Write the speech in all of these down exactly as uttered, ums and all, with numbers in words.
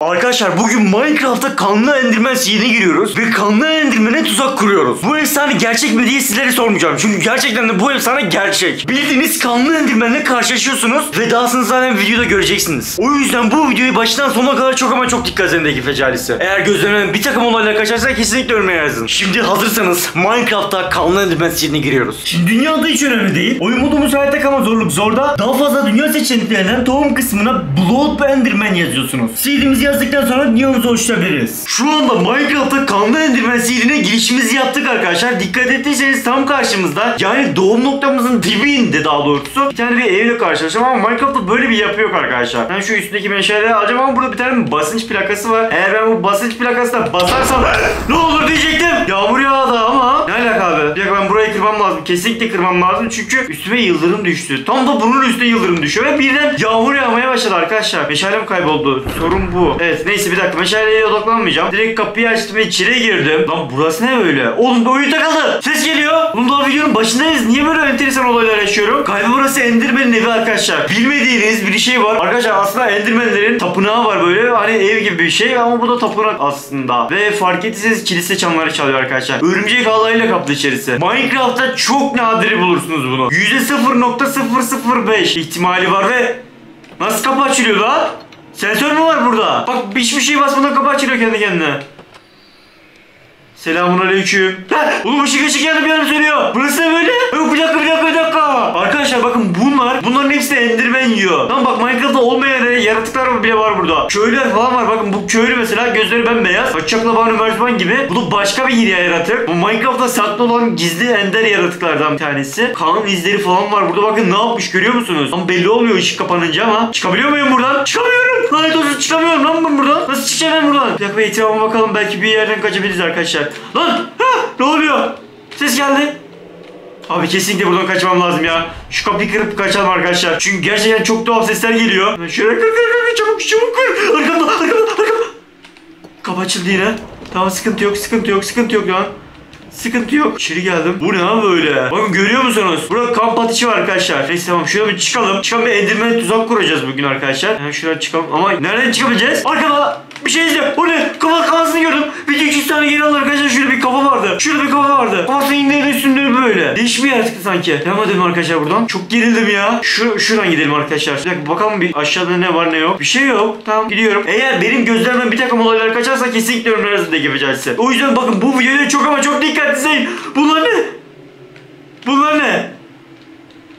Arkadaşlar bugün Minecraft'ta kanlı endirmen yeni giriyoruz ve kanlı endirmene tuzak kuruyoruz. Bu efsane gerçek mi diye sizlere sormayacağım çünkü gerçekten de bu efsane gerçek. Bildiğiniz kanlı endirmenle karşılaşıyorsunuz ve dahasını zaten videoda göreceksiniz. O yüzden bu videoyu baştan sona kadar çok ama çok dikkat edin de fecalisi. Eğer gözlerinden bir takım olaylar kaçarsa kesinlikle ölmeye yazın. Şimdi hazırsanız Minecraft'ta kanlı endirmen yeni giriyoruz. Şimdi dünyada hiç önemli değil. Oyun modu müsait ama zorluk zorda. Daha fazla dünya seçeneklerinden tohum kısmına Blood Enderman yazıyorsunuz. C D'mizi yazdıktan sonra videomuzu hoşlanabiliriz. Şu anda Minecraft'ta kanlı endirmen seedine girişimizi yaptık arkadaşlar. Dikkat ettiyseniz tam karşımızda, yani doğum noktamızın dibinde daha doğrusu, bir tane bir evle karşılaşacağım ama Minecraft'ta böyle bir yapı yok arkadaşlar. Ben şu üstündeki meşaleleri alacağım ama burada bir tane basınç plakası var. Eğer ben bu basınç plakasına basarsam ne olur diyecektim. Yağmur yağdı ama ne alaka abi? Bir dakika, ben burayı kırmam lazım. Kesinlikle kırmam lazım çünkü üstüme yıldırım düştü. Tam da bunun üstüne yıldırım düşüyor ve birden yağmur yağmaya başladı arkadaşlar. Meşalem kayboldu. Sorun bu. Evet neyse, bir dakika, meşaleye odaklanmayacağım. Direkt kapıyı açtım ve içeri girdim. Lan burası ne böyle? Oğlum oyun takıldı. Ses geliyor. Bunun daha videonun başındayız. Niye böyle enteresan olaylar yaşıyorum? Galiba burası Enderman'in evi arkadaşlar. Bilmediğiniz bir şey var. Arkadaşlar aslında Enderman'lerin tapınağı var böyle. Hani ev gibi bir şey ama bu da tapınak aslında. Ve fark ettiyseniz kilise çanları çalıyor arkadaşlar. Örümcek ağlarıyla kaplı içerisi. Minecraft'ta çok nadir bulursunuz bunu. yüzde sıfır nokta sıfır sıfır beş ihtimali var ve... Nasıl kapı açılıyor lan? Sensör mü var burada? Bak hiçbir şey basmadan kapı açılıyor kendi kendine. Selamünaleyküm. Oğlum ışık ışık yandı bir yanım söylüyor. Burası ne böyle? Yok bir dakika bir dakika bir dakika. Arkadaşlar bakın bunlar, bunların hepsi Enderman yiyor. Lan bak Minecraft'ta olmayan yaratıklar bile var burada. Köylüler falan var, bakın bu köylü mesela gözleri bembeyaz. Bıçakla bağırıyor Mertman gibi. Bu da başka bir yeri yaratık. Bu Minecraft'ta saklı olan gizli ender yaratıklardan bir tanesi. Kan izleri falan var burada, bakın ne yapmış görüyor musunuz? Ama belli olmuyor ışık kapanınca ama. Çıkabiliyor muyum buradan? Çıkamıyorum. Lanet olsun çıkamıyorum lan ben buradan. Nasıl çıkacağım ben buradan? Bir dakika etrafıma bakalım, belki bir yerden kaçabiliriz arkadaşlar. Lan! Ha! Ne oluyor? Ses geldi. Abi kesinlikle buradan kaçmam lazım ya. Şu kapıyı kırıp kaçalım arkadaşlar. Çünkü gerçekten çok tuhaf sesler geliyor. Şöyle kır kır kır çabuk çabuk kır. Arkamda arkamda arkamda. Kapı açıldı yine. Tamam sıkıntı yok sıkıntı yok sıkıntı yok lan. Sıkıntı yok. İçeri geldim. Bu ne abi böyle? Bakın görüyor musunuz? Burada kamp ateşi var arkadaşlar. Neyse tamam şuraya bir çıkalım. Çıkalım, bir endirmene tuzak kuracağız bugün arkadaşlar. Hemen yani şuradan çıkalım ama nereden çıkabileceğiz? Arkada bir şey izliyorum. O ne? Kafa, kafasını gördüm. Bir iki yüz tane geri alır arkadaşlar. Şurada bir kafa vardı. Şurada bir kafa vardı. Kafasını indirin üstünleri böyle. Değişik bir yaratık sanki. Devam edelim arkadaşlar buradan. Çok gerildim ya. Şu, şuradan gidelim arkadaşlar. Bir dakika bakalım bir aşağıda ne var ne yok. Bir şey yok. Tamam gidiyorum. Eğer benim gözlerimden bir takım olaylar kaçarsa kesinlikle ömrünüzü de yapacağız. O yüzden bakın bu videoya çok ama çok dikkat. Bunlar ne? Bunlar ne?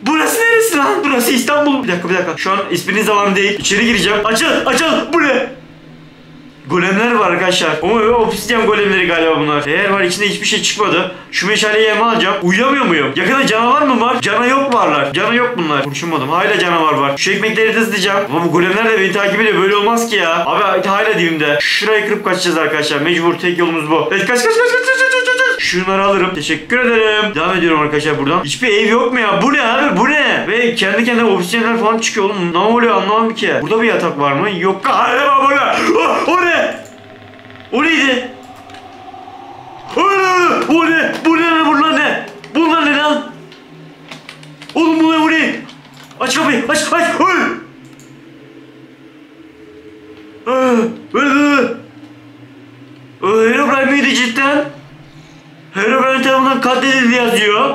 Burası neresi lan? Burası İstanbul. Bir dakika bir dakika. Şu an isminiz zamanı değil. İçeri gireceğim. Açıl açıl. Bu ne? Golemler var arkadaşlar. Ama obsidyen golemleri galiba bunlar. Eğer var içinde hiçbir şey çıkmadı. Şu meşaleyi yeme alacağım. Uyuyamıyor muyum? Yakında canavar mı var? Cana yok varlar. Cana yok bunlar. Konuşamadım. Hala canavar var. Şu ekmekleri de hızlayacağım. Ama bu golemler de beni takip ediyor. Böyle olmaz ki ya. Abi hala diyeyim de. Şurayı kırıp kaçacağız arkadaşlar. Mecbur, tek yolumuz bu. Evet kaç kaç kaç kaç kaç. Şunları alırım. Teşekkür ederim. Devam ediyorum arkadaşlar buradan. Hiçbir ev yok mu ya? Bu ne abi? Bu ne? Ve kendi kendine obsidyenler falan çıkıyor oğlum. Ne oluyor anlamam ki. Burada bir yatak var mı? Yok. Hala bu ne? O, o ne? O neydi? O ne? O ne? Bu ne? Bunlar ne? Bunlar ne lan? Oğlum bu ne? Bu ne? Aç kapıyı. Aç. Aç. Oy. Öyle Herobrine miydi cidden? Herobrine tarafından katledildi yazıyor.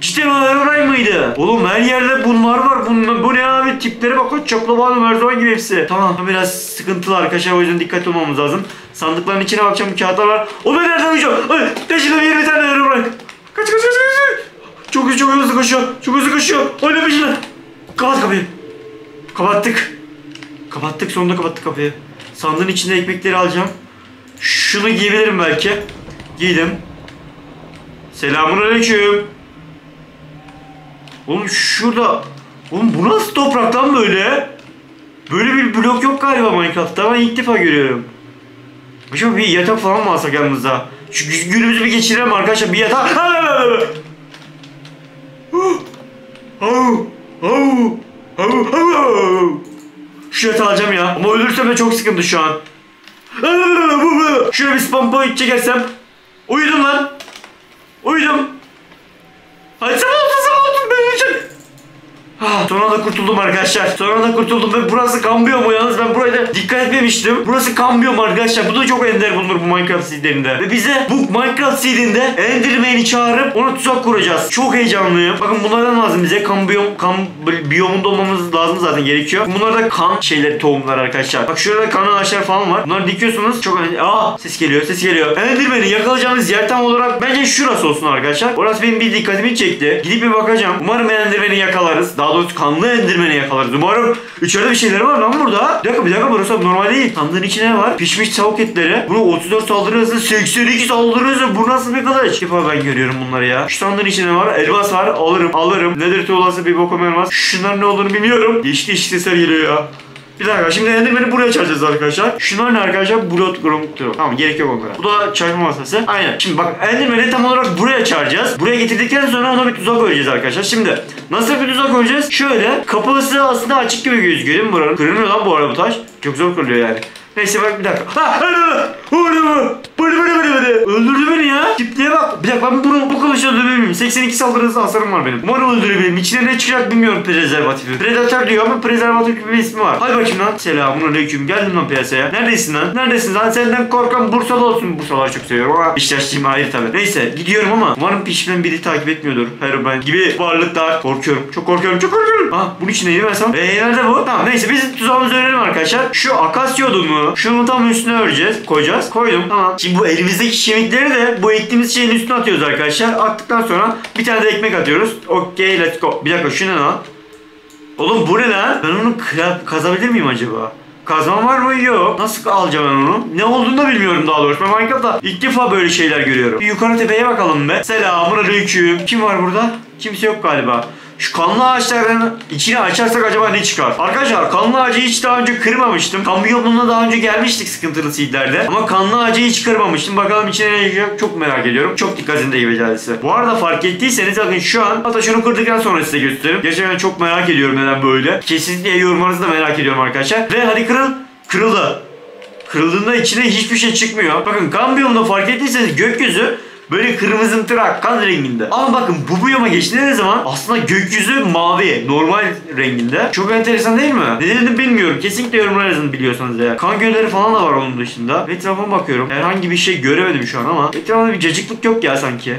Cidden o Herobrine mıydı? Oğlum her yerde bunlar var. Bunlar, bu ne abi? Tiplere bakın. Çokla bağlı merdiven gibi hepsi. Tamam biraz sıkıntılı arkadaşlar. O yüzden dikkatli olmamız lazım. Sandıkların içine bakacağım. Kağıtlar var. O ben nereden uyuyacağım? Peşinde bir tane Herobrine. Kaç kaç kaç kaç. Çok hızlı çok hızlı koşuyor. Çok hızlı koşuyor. Oyna peşinden. Kapat kapıyı. Kapattık. Kapattık. Sonunda kapattık kapıyı. Sandığın içinde ekmekleri alacağım. Şunu giyebilirim belki. Giydim. Selamünaleyküm. Oğlum şurada. Oğlum bu nasıl topraktan böyle? Böyle bir blok yok galiba Minecraft'ta. Ben ilk defa görüyorum. Acaba bir yatak falan mı alsak yanımızda? Şu günümüzü bir geçirelim arkadaşlar. Bir yatak. Şu yatağı alacağım ya. Ama ölürsem de çok sıkıntı şu an. Şöyle bir spam point çekersem. Uyudum lan. Uyudum. Hadi sabah olsun sabah olsun. Ben uyuyacağım. Ah, sonra da kurtuldum arkadaşlar. Sonra da kurtuldum ve burası kambiyo mu yalnız? Ben buraya da dikkat etmemiştim. Burası kambiyo mu arkadaşlar? Bu da çok ender bulunur bu Minecraft seedlerinde. Ve bize bu Minecraft seedinde Enderman'i çağırıp ona tuzak kuracağız. Çok heyecanlıyım. Bakın bunlardan lazım bize. Kambiyo, kam biyomunda olmamız lazım zaten, gerekiyor. Bunlar da kan şeyleri, tohumlar arkadaşlar. Bak şurada kan ağaçlar falan var. Bunları dikiyorsunuz. Çok önemli. Aa, ses geliyor, ses geliyor. Enderman'i yakalayacağınız yer tam olarak bence şurası olsun arkadaşlar. Orası benim bir dikkatimi çekti. Gidip bir bakacağım. Umarım Enderman'i yakalarız. Daha doğrusu kanlı Enderman'i yakalarız. Umarım. İçeride bir şeyler var lan burada. Bir dakika bir dakika, burası normal değil. Sandığın içine ne var? Pişmiş tavuk etleri. Bunu otuz dört saldırı hızı, seksen iki saldırı hızı. Bu nasıl bir kılıç? Defa ben görüyorum bunları ya. Şu sandığın içine var. Elmas var. Alırım alırım. Nedir tuğlası, bir bokum elmas. Şunların ne olduğunu bilmiyorum. Geçti işte sesler geliyor ya. Bir dakika, şimdi Enderman'i buraya çağıracağız arkadaşlar. Şunlar ne arkadaşlar? Blood Gromp'tu. Tamam, gerek yok onlara. Bu da çarpma masası. Aynen. Şimdi bak, Enderman'i tam olarak buraya çağıracağız. Buraya getirdikten sonra ona bir tuzak koyacağız arkadaşlar. Şimdi nasıl bir tuzak koyacağız? Şöyle kapısı aslında açık gibi gözüküyor değil mi buranın? Kırılmıyor lan bu arada bu taş. Çok zor kırılıyor yani. Neyse bak bir dakika. Ha! Öldürdü beni ya. Tipliğe bak. Bir dakika, ben bunu bu kılıçla öldürebilirim. seksen iki saldırısı hasarım var benim. Umarım öldürebilirim. İçine ne çıkacak bilmiyorum prezervatifi. Predatör diyor ama prezervatif gibi bir ismi var. Hay bakayım lan. Selamünaleyküm. Geldim lan piyasaya. Neredesin lan? Neredesin lan? Senden korkan Bursalı olsun. Bursalılar çok seviyorum ama işleştiğim ayrı tabii. Neyse gidiyorum ama umarım peşimden biri takip etmiyordur. Her ben gibi varlıklar. Korkuyorum. Çok korkuyorum. Çok korkuyorum. Ha, bunun içine girmesem. Eee nerede bu? Tamam neyse, biz tuzağımızı öğrenelim arkadaşlar. Şu akasya odunu, şunu tam üstüne öreceğiz. Koyacağız. Koydum. Tamam. Şimdi bu elimizdeki kemikleri de bu ektiğimiz şeyin üstüne atıyoruz arkadaşlar. Attıktan sonra bir tane de ekmek atıyoruz. Okey, let's go. Bir dakika, şu ne lan? Oğlum bu ne lan? Ben onu kazabilir miyim acaba? Kazan var mı? Yok. Nasıl alacağım ben onu? Ne olduğunu da bilmiyorum daha doğrusu. Ben Minecraft'ta ilk defa böyle şeyler görüyorum. Bir yukarı tepeye bakalım be. Selamünaleyküm. Kim var burada? Kimse yok galiba. Şu kanlı ağaçların içini açarsak acaba ne çıkar? Arkadaşlar kanlı ağacı hiç daha önce kırmamıştım. Kambiyomunla daha önce gelmiştik sıkıntılı seedlerde. Ama kanlı ağacı hiç kırmamıştım. Bakalım içine ne çıkacak, çok merak ediyorum. Çok dikkatinde gibi geldi. Bu arada fark ettiyseniz bakın şu an hatta şunu kırdıktan sonra size gösteririm. Gerçekten çok merak ediyorum neden böyle. Kesinlikle yorumlarınızı da merak ediyorum arkadaşlar. Ve hadi kırıl. Kırıldı. Kırıldığında içine hiçbir şey çıkmıyor. Bakın kambiyomda fark ettiyseniz gökyüzü böyle kırmızımtırak kan renginde. Ama bakın bu biyoma geçtiğiniz zaman aslında gökyüzü mavi, normal renginde. Çok enteresan değil mi? Nedenini bilmiyorum. Kesinlikle yorumlar yazın biliyorsanız ya. Kan gölleri falan da var onun dışında. Etrafıma bakıyorum. Herhangi bir şey göremedim şu an ama etrafında bir cacıklık yok ya sanki.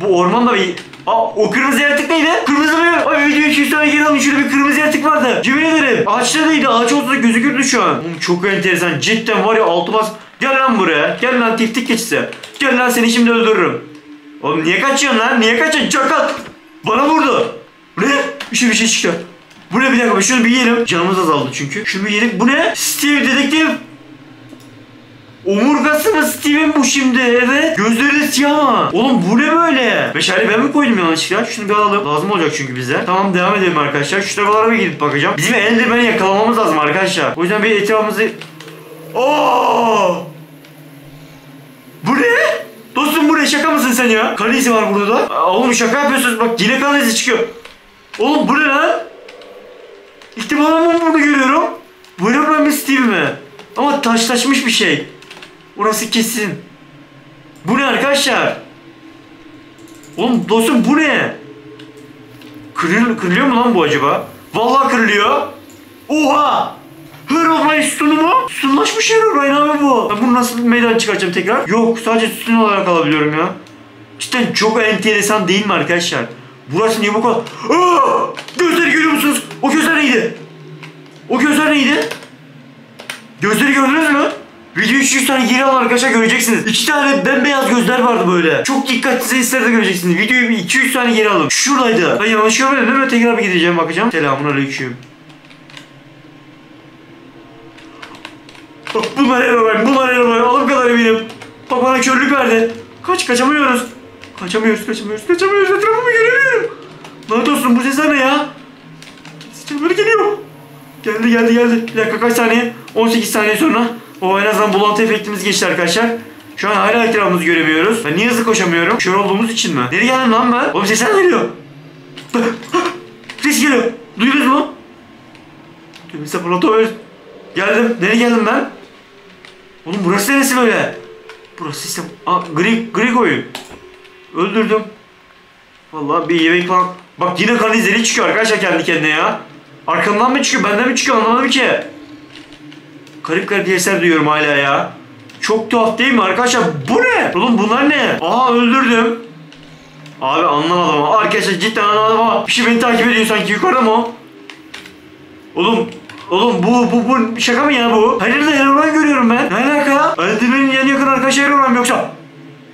Bu ormanda bir... Aa, o kırmızı yaratık neydi? Kırmızı mı? Ay video iki yüz tane geri alın. Şurada bir kırmızı yaratık vardı. Yemin ederim. Ağaçta neydi? Ağaç olsa da gözükürdü şu an. Oğlum çok enteresan. Cidden var ya, altı bas... Gel lan buraya. Gel lan tiftik keçisi. Gel lan, seni şimdi öldürürüm. Oğlum niye kaçıyorsun lan? Niye kaçıyorsun? Çakal. Bana vurdu. Ne? Bir şey bir şey çıktı. Bu ne, bir dakika. Şunu bir yiyelim. Canımız azaldı çünkü. Şunu bir yedik. Bu ne? Steve dedektif. Omurgası mı Steve'in bu şimdi? Evet. Gözleri siyah mı? Oğlum bu ne böyle? Meşale ben mi koydum yanlışlıkla? Şunu bir alalım. Lazım olacak çünkü bize. Tamam devam edelim arkadaşlar. Şu tarafalara bir gidip bakacağım. Bizim Enderman'i yakalamamız lazım arkadaşlar. O yüzden bir etrafımızı... Ooo! Bu ne? Dostum bu ne? Şaka mısın sen ya? Kan izi var burada da. Aa, oğlum şaka yapıyorsunuz. Bak yine kan izi çıkıyor. Oğlum bu ne lan? İlk defa ben bunu görüyorum. Bu ne lan, bir Steve mi? Ama taşlaşmış bir şey. Orası kesin. Bu ne arkadaşlar? Oğlum dostum bu ne? Kırıl, kırılıyor mu lan bu acaba? Vallahi kırılıyor. Oha! Herobrine sütunu mu? Sütunlaşmış Herobrine abi bu. Ben bunu nasıl meydan çıkaracağım tekrar? Yok, sadece sütun olarak alabiliyorum ya. Cidden çok enteresan değil mi arkadaşlar? Burası niye bu kadar? Aaa! Gözleri görüyor musunuz? O gözler neydi? O gözler neydi? Gözleri gördünüz mü? Video üç yüz tane geri alın arkadaşlar, göreceksiniz. iki tane bembeyaz gözler vardı böyle. Çok dikkatli sizlerde göreceksiniz. Videoyu iki yüz tane geri alın. Şuradaydı. Hayır yanlış görmedim değil mi? Tekrar bir gideceğim bakacağım. Selamünaleyküm. Bak bunlar Herobrine, bunlar Herobrine, alım kadar eminim. Bak bana körlük verdi. Kaç, kaçamıyoruz. Kaçamıyoruz, kaçamıyoruz, kaçamıyoruz. Etrafımı göremiyorum. Lanet olsun, bu sesler ne ya? Sesim böyle geliyor. Geldi, geldi, geldi. Bir dakika, kaç saniye? on sekiz saniye sonra. O en azından bulantı efektimiz geçti arkadaşlar. Şu an hala etrafımızı göremiyoruz. Ben niye hızlı koşamıyorum? Kör olduğumuz için mi? Nereye geldim lan ben? Oğlum sesler geliyor. Ses geliyor. Duydunuz mu? Tümse polato. Geldim. Nereye geldim ben? Oğlum burası neresi böyle? Burası işte... Aa, Grigo'yu öldürdüm. Vallahi bir yemek falan... Bak yine kanalizeli çıkıyor arkadaşlar kendi kendine ya. Arkamdan mı çıkıyor, benden mi çıkıyor anlamadım ki. Garip garip sesler duyuyorum hala ya. Çok tuhaf değil mi arkadaşlar? Bu ne? Oğlum bunlar ne? Aha öldürdüm. Abi anlamadım ama arkadaşlar cidden anlamadım ama bir şey beni takip ediyor sanki yukarıda mı o? Oğlum, oğlum bu bu bu şaka mı ya bu? Her yerde Herobrine görüyorum ben. Ne alaka? Adrenalin yan yakın arkadaşlar Herobrine yoksa?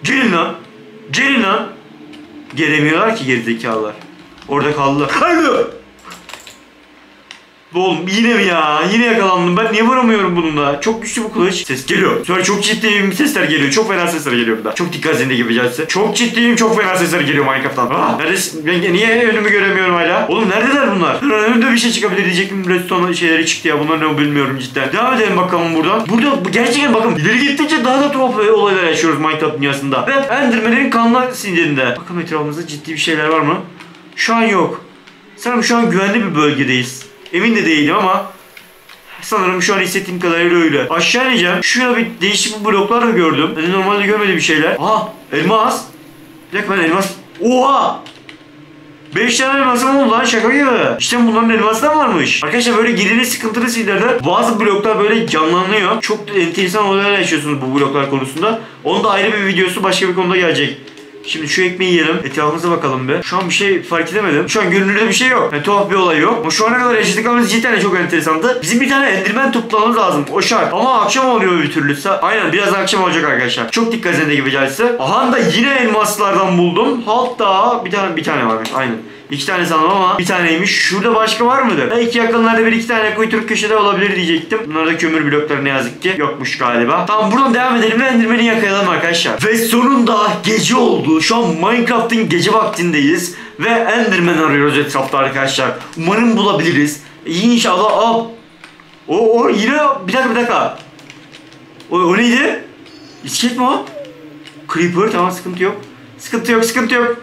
Gelin lan. Gelin lan. Gelemiyorlar ki gerizekalılar. Orada kaldılar. Haydi. Oğlum yine mi ya? Yine yakalandım. Ben niye vuramıyorum bununla? Çok güçlü bu kılıç. Ses geliyor. Sonra çok ciddiyim. Sesler geliyor. Çok fena sesler geliyor burada. Çok dikkat edin gibi gelse. Çok ciddiyim. Çok fena sesler geliyor Minecraft'tan. Aa, neredesin? Ben niye önümü göremiyorum hala? Oğlum neredeler bunlar? Önümde bir şey çıkabilir diyecektim. Redstone şeyleri çıktı ya. Bunlar ne bilmiyorum cidden. Devam edelim bakalım buradan. Burada gerçekten bakın. İleri gittikçe daha da tuhaf olaylar yaşıyoruz Minecraft dünyasında. Ve Enderman'in kanlar sinirinde. Bakın etrafımızda ciddi bir şeyler var mı? Şu an yok. Sanırım şu an güvenli bir bölgedeyiz. Emin de değilim ama sanırım şu an hissettiğim kadarıyla öyle. Aşağı ineceğim. Şurada bir değişik bloklar da gördüm. Yani normalde görmediğim bir şeyler. Aha elmas. Bir dakika ben elmas. Oha! beş tane elmasım oldu lan şaka gibi. İşte bunların elmasından varmış. Arkadaşlar böyle girili sıkıntılı şeylerde bazı bloklar böyle canlanıyor. Çok enteresan olaylar yaşıyorsunuz bu bloklar konusunda. Onun da ayrı bir videosu başka bir konuda gelecek. Şimdi şu ekmeği yiyelim. Etrafımıza bakalım be. Şu an bir şey fark edemedim. Şu an görünürde bir şey yok. Yani tuhaf bir olay yok. Ama şu ana kadar yaşadıklarımız cidden çok enteresandı. Bizim bir tane endirmen toplamamız lazım. O şart. Ama akşam oluyor bir türlü. Aynen biraz akşam olacak arkadaşlar. Çok dikkat edin gibi caizse. Aha da yine elmaslardan buldum. Hatta bir tane bir tane varmış. Aynen. İki tane sandım ama bir taneymiş. Şurada başka var mıdır? Belki yakınlarda bir iki tane kuyturuk köşede olabilir diyecektim. Bunlar da kömür blokları ne yazık ki yokmuş galiba. Tamam buradan devam edelim ve endirmeni yakalayalım arkadaşlar. Ve sonunda gece oldu. Şu an Minecraft'ın gece vaktindeyiz. Ve Enderman arıyoruz etrafta arkadaşlar. Umarım bulabiliriz. İnşallah. Aa. O, o yine bir dakika bir dakika. O, o neydi? İskelet mi o? Creeper tamam sıkıntı yok. Sıkıntı yok sıkıntı yok.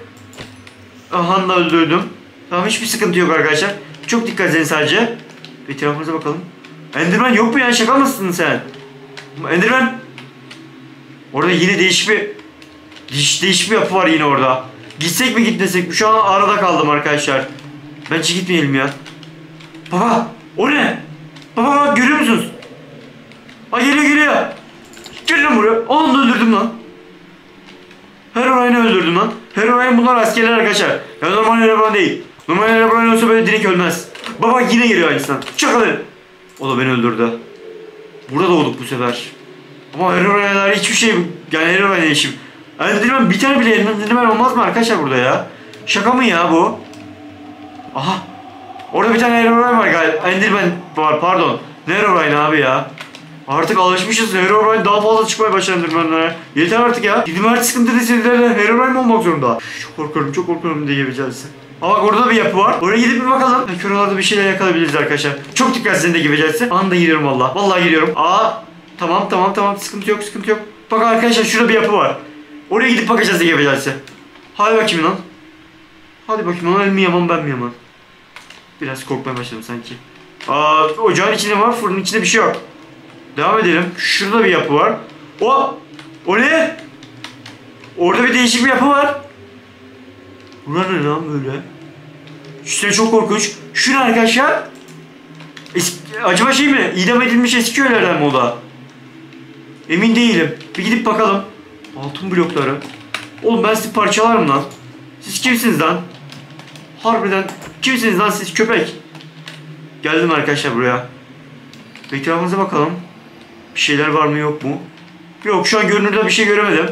Aha da öldürdüm. Tamam hiçbir sıkıntı yok arkadaşlar. Çok dikkat edin sadece. Etrafımıza bakalım. Enderman yok mu ya? Şaka mısın sen? Enderman. Orada yine değişik bir değişik bir yapı var yine orada. Gitsek mi gitmesek mi? Şu an arada kaldım arkadaşlar. Bence gitmeyelim ya. Baba o ne? Baba bak görüyor musunuz? Ay geliyor geliyor. Gel lan buraya. Onu da öldürdüm lan. Herobrine'i öldürdüm lan. Herobrine bunlar askerler arkadaşlar. Ya normal Herobrine değil. Normal Herobrine olsa böyle direkt ölmez. Baba yine geliyor aynısından. Çakalı. O da beni öldürdü. Burada doğduk bu sefer. Ama Herobrine'ler hiçbir şey yani Herobrine'e işim. Enderman bir tane bile Enderman olmaz mı arkadaşlar burada ya? Şaka mı ya bu? Aha. Orada bir tane Herobrine var galiba. Enderman var pardon. Ne Herobrine abi ya? Artık alışmışız. Herobrine daha fazla çıkmaya başlandı benden. Yeter artık ya. Gidim artık sıkıntılı serilerle Herobrine olmak zorunda. Çok korkuyorum, çok korkuyorum diye geleceğiz. Ama bak orada da bir yapı var. Oraya gidip bir bakalım. Körolarda bir şeyler yakalayabiliriz arkadaşlar. Çok dikkatsizliğinde geleceğiz. Anında giriyorum valla. Vallahi giriyorum. Aa, tamam tamam tamam. Sıkıntı yok, sıkıntı yok. Bak arkadaşlar şurada bir yapı var. Oraya gidip bakacağız diye geleceğiz. Hadi bakayım lan. Hadi bakayım lan. El mi yaman ben mi yaman? Biraz korkmaya başladım sanki. Aa, ocağın içinde var, fırının içinde bir şey yok. Devam edelim. Şurada bir yapı var. O! O ne? Orada bir değişik bir yapı var. Bura ne lan böyle? İşte çok korkunç. Şu ne arkadaşlar? Eski, acaba şey mi? İdam edilmiş eski köylerden mi o da? Emin değilim. Bir gidip bakalım. Altın blokları. Oğlum ben sizi parçalarım lan. Siz kimsiniz lan? Harbiden kimsiniz lan siz köpek? Geldim arkadaşlar buraya. Etrafımıza bakalım. Bir şeyler var mı yok mu? Yok şu an görünürde bir şey göremedim.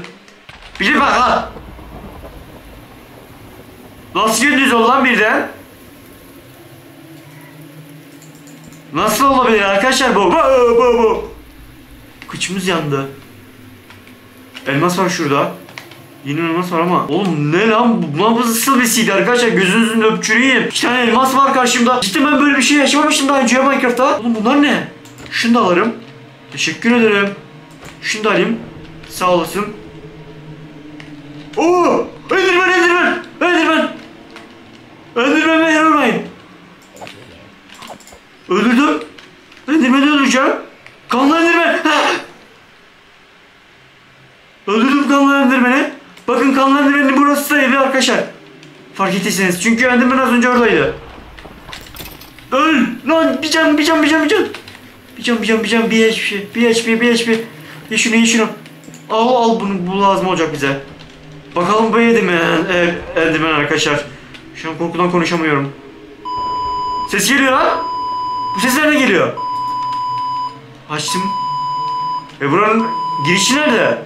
Bir de bak ha. Nasıl gündüz oldu lan birden? Nasıl olabilir arkadaşlar bu? Bu bu bu. Kıçımız yandı. Elmas var şurada. Yeni elmas var ama. Oğlum ne lan bu? Lan bu nasıl bir şeydi arkadaşlar? Gözünüzün öpçüreyim. İki tane elmas var karşımda. Cidden ben böyle bir şey yaşamamıştım daha önce Minecraft'ta. Oğlum bunlar ne? Şunu da alırım. Teşekkür ederim. Şunu da alayım. Sağ olasın. Oo! Enderman, Enderman! Enderman! Enderman ve Herobrine. Öldürdüm. Enderman'ı öldüreceğim. Kanlı Enderman! Öldürdüm kanlı Enderman'ı. Bakın kanlı Enderman'ın burası da evi arkadaşlar. Fark ettiyseniz. Çünkü öndüm ben az önce oradaydı. Öl! Lan bir can bir can bir can bir can. Bir can bir can bir can bir H P bir H P bir H P. Ye şunu ye şunu. Al al bunu, bu lazım olacak bize. Bakalım bu yedi mi enderman arkadaşlar. Şu an korkudan konuşamıyorum. Ses geliyor ha? Bu ses nereden geliyor? Açtım. E buranın girişi nerede?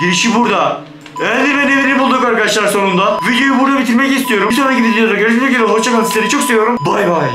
Girişi burada. Enderman evini bulduk arkadaşlar sonunda. Videoyu burada bitirmek istiyorum. Bir sonraki videoda görüşmek üzere. Hoşçakalın, sizleri çok seviyorum. Bay bay.